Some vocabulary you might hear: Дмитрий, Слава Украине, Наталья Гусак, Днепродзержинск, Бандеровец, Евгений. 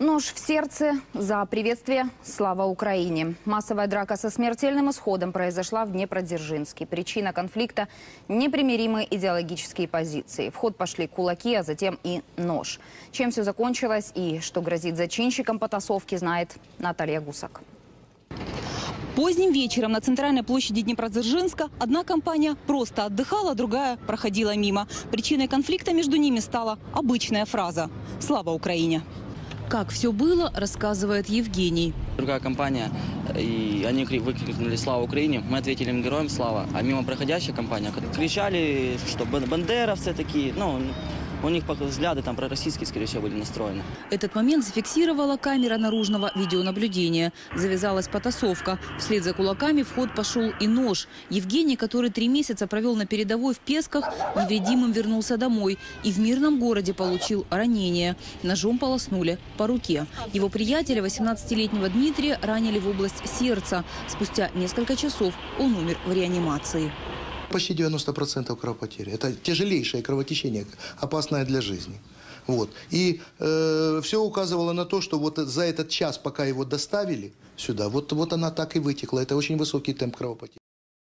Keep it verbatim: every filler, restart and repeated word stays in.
Нож в сердце за приветствие «Слава Украине». Массовая драка со смертельным исходом произошла в Днепродзержинске. Причина конфликта – непримиримые идеологические позиции. В ход пошли кулаки, а затем и нож. Чем все закончилось и что грозит зачинщикам потасовки, знает Наталья Гусак. Поздним вечером на центральной площади Днепродзержинска одна компания просто отдыхала, другая проходила мимо. Причиной конфликта между ними стала обычная фраза «Слава Украине». Как все было, рассказывает Евгений. Другая компания, и они выкрикнули «Слава Украине», мы ответили им героям «Слава». А мимо проходящая компания кричали, что бандеровцы такие, ну, у них взгляды там пророссийские, скорее всего, были настроены. Этот момент зафиксировала камера наружного видеонаблюдения. Завязалась потасовка. Вслед за кулаками в ход пошел и нож. Евгений, который три месяца провел на передовой в Песках, невредимым вернулся домой и в мирном городе получил ранение. Ножом полоснули по руке. Его приятеля, восемнадцатилетнего Дмитрия, ранили в область сердца. Спустя несколько часов он умер в реанимации. Почти девяносто процентов кровопотери. Это тяжелейшее кровотечение, опасное для жизни. Вот. И э, все указывало на то, что вот за этот час, пока его доставили сюда, вот, вот она так и вытекла. Это очень высокий темп кровопотери.